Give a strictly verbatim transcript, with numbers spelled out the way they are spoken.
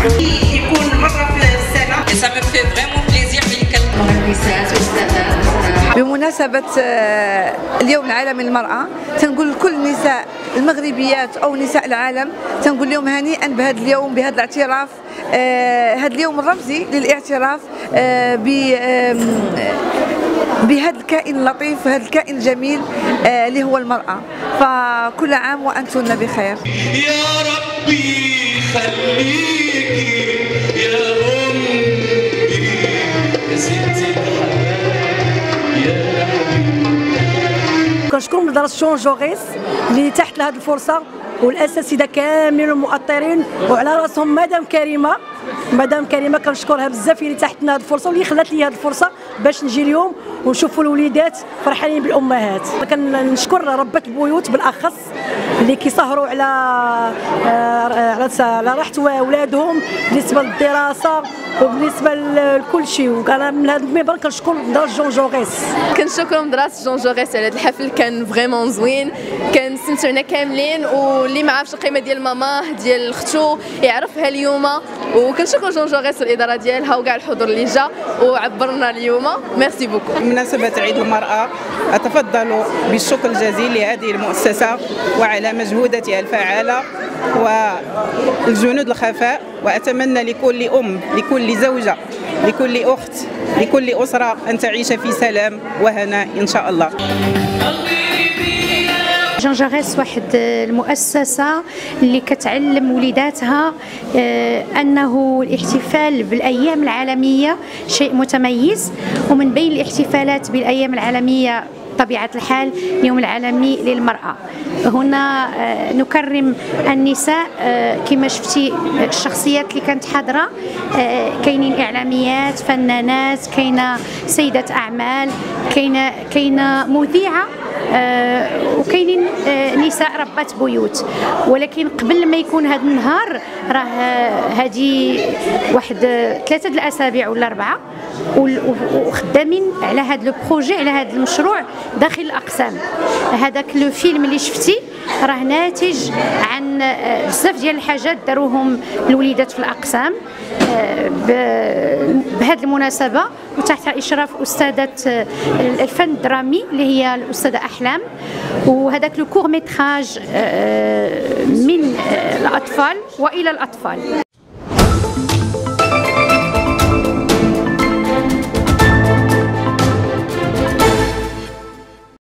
يكون مرة في السنة. Ça me fait vraiment plaisir بمناسبة اليوم العالمي للمرأة، تنقول لكل النساء المغربيات أو نساء العالم، تنقول لهم هنيئا بهذا اليوم، بهذا الاعتراف، هذا اليوم الرمزي للاعتراف ب بهذا الكائن اللطيف، هذا الكائن الجميل اللي هو المرأة. فكل عام وأنتن بخير. يا ربي خليكي يا أمي سيدتي يا حبيبي. كنشكر مدرسة جون جوريس اللي تحت لهذه الفرصة، والأساتذة كاملين المؤطرين وعلى راسهم مدام كريمة. مدام كريمة كنشكرها بزاف اللي تحتنا هذه الفرصة واللي خلات لي هذه الفرصة باش نجي اليوم ونشوفوا الوليدات فرحانين بالأمهات. كنشكر ربة البيوت بالأخص اللي كيسهروا على على راحة ولادهم بالنسبة للدراسة وبالنسبة لكل شيء. وأنا من هذا المنبر كنشكر مدرسة جون جوريس. كنشكر مدرسة جون جوريس على هذا الحفل، كان فريمون زوين، كان استمتعنا كاملين. واللي ما عرفش القيمة ديال ماماه ديال ختو يعرفها اليوم. وكنشكر جون جوريس والإدارة ديالها وكاع الحضور اللي جا وعبرنا اليوم. ميرسي بوكو. بمناسبة عيد المرأة أتفضل بالشكر الجزيل لهذه المؤسسة وعلى مجهوداتها الفعالة والجنود الخفاء، وأتمنى لكل أم، لكل زوجة، لكل أخت، لكل أسرة أن تعيش في سلام وهنا إن شاء الله. جون جوريس واحد المؤسسة اللي كتعلم وليداتها أنه الاحتفال بالأيام العالمية شيء متميز، ومن بين الاحتفالات بالأيام العالمية بطبيعة الحال اليوم العالمي للمرأة. هنا نكرم النساء كما شفتي الشخصيات اللي كانت حاضرة، كاينين إعلاميات، فنانات، كاينة سيدة أعمال، كاينة كاينة مذيعة، وكاينين نساء ربات بيوت. ولكن قبل ما يكون هذا النهار راه هذه واحد ثلاثة الأسابيع ولا أربعة وخدامين على هذا لو بروجي، على هذا المشروع داخل الأقسام. هذاك لو فيلم اللي شفتي راه ناتج عن بزاف ديال الحاجات داروهم الوليدات في الأقسام بهذه المناسبة، وتحت إشراف أستاذة الفن الدرامي اللي هي الأستاذة أحلام. وهذاك لو كور ميتراج من الأطفال وإلى الأطفال.